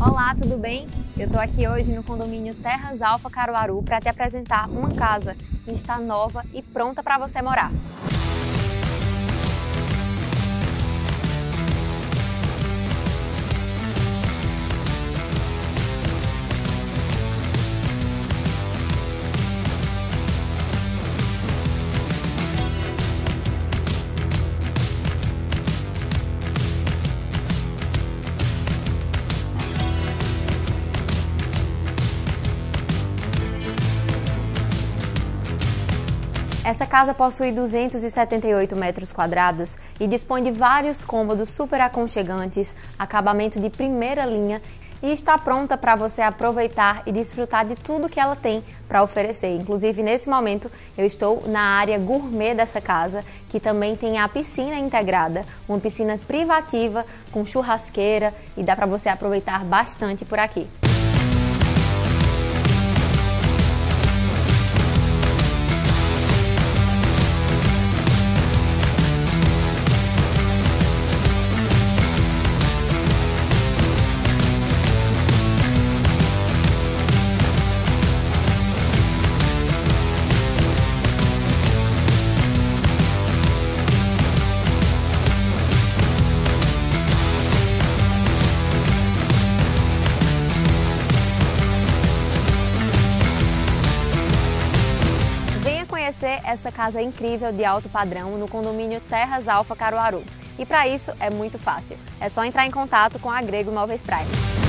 Olá, tudo bem? Eu estou aqui hoje no condomínio Terras Alpha Caruaru para te apresentar uma casa que está nova e pronta para você morar. Essa casa possui 278 metros quadrados e dispõe de vários cômodos super aconchegantes, acabamento de primeira linha e está pronta para você aproveitar e desfrutar de tudo que ela tem para oferecer. Inclusive, nesse momento, eu estou na área gourmet dessa casa, que também tem a piscina integrada, uma piscina privativa com churrasqueira e dá para você aproveitar bastante por aqui. Conhecer essa casa incrível de alto padrão no condomínio Terras Alpha Caruaru. E para isso é muito fácil, é só entrar em contato com a Grêgo Imóveis Prime.